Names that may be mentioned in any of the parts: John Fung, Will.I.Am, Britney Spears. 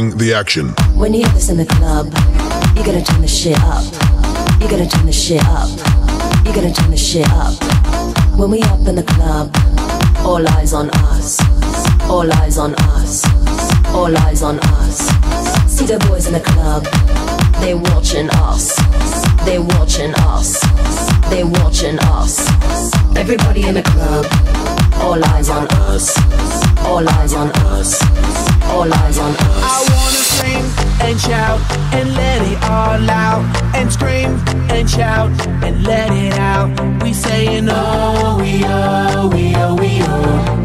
during the action. When you hit this in the club, you're gonna turn the shit up. You're gonna turn the shit up. You're gonna turn the shit up. When we up in the club, all eyes on us. All eyes on us. All eyes on us. See the boys in the club, they watching us. They watching us. They watching us. Everybody in the club, all eyes on us. All eyes on us. All eyes on us. I wanna scream and shout and let it all out, and scream and shout and let it out. We saying oh, we oh, we oh, we oh.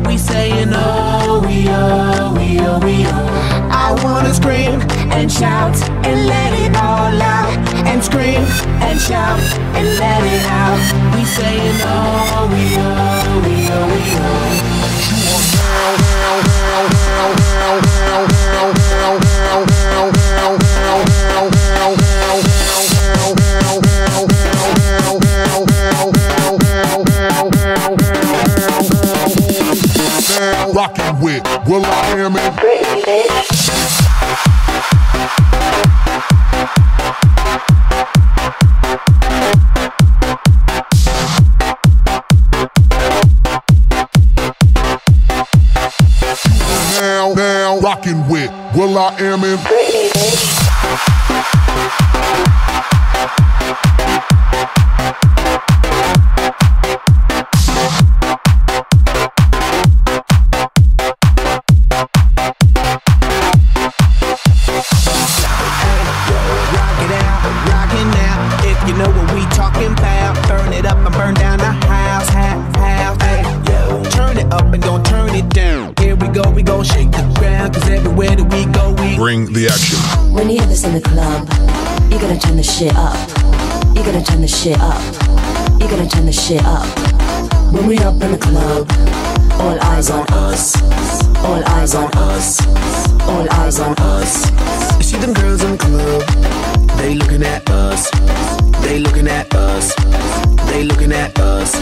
We saying oh, we oh, we oh, we oh. I wanna scream and shout and let it all out, and scream and shout and let it out. We saying oh, we oh, we oh, we oh. Rockin' with Will.I.Am and Britney, bitch. Rockin' with Will.I.Am and Britney, Rock it out. If you know what we talking about, burn it up and burn down the house. Turn it up and don't turn it down. Here we go shake the ground, cause everywhere that we go, we bring the action. When you hear this in the club, you're gonna turn the shit up. You're gonna turn the shit up. You're gonna turn the shit up. When we up in the club, all eyes on us. All eyes on us. All eyes on us. You see them girls in the club, they looking at us. They looking at us. They looking at us.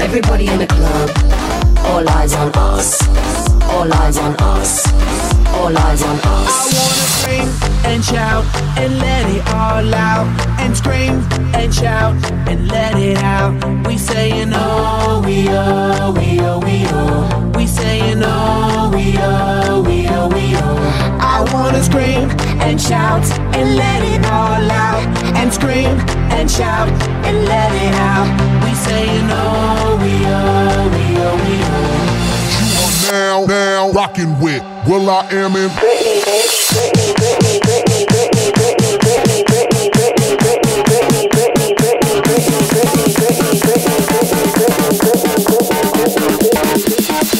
Everybody in the club, all eyes on us. All eyes on us. All eyes on us. I wanna scream and shout and let it all out, and scream and shout and let it out. We saying oh, we oh, we oh, we oh. We saying oh, we oh, we oh, we oh. I wanna scream and shout and let it all out, and scream and shout and let it out. We saying oh, we oh, we oh, we oh. You are now rockin' with Will.I.Am and Britney, bitch. Britney, Britney, Britney, Britney, Britney, Britney, Britney, Britney, Britney, Britney, Britney, Britney, Britney, Britney, Britney, Britney, Britney,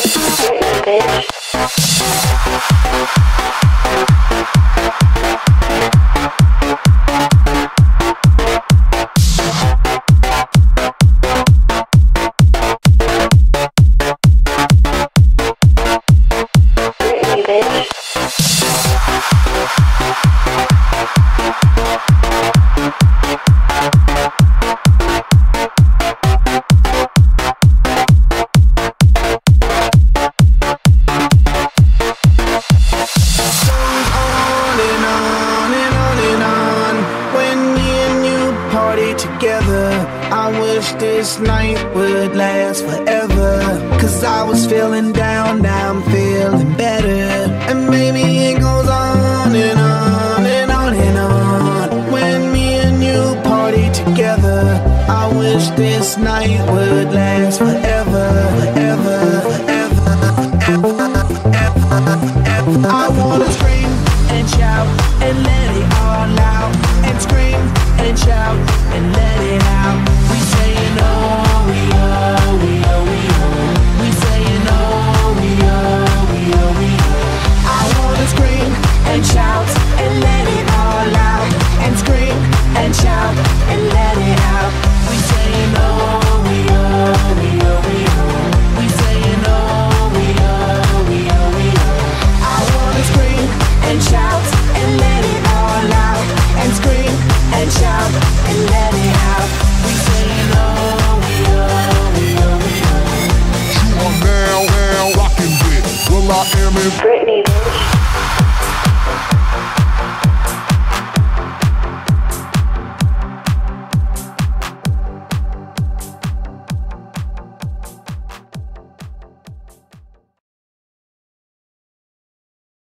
Britney, Britney, Britney, Britney. This night would last forever, cause I was feeling down, now I'm feeling better. And maybe it goes on and on and on and on. When me and you party together, I wish this night would last forever, forever, forever, forever, forever. I wanna scream and shout and let it all out, and scream and shout and let it out. We saying oh, we oh, we oh.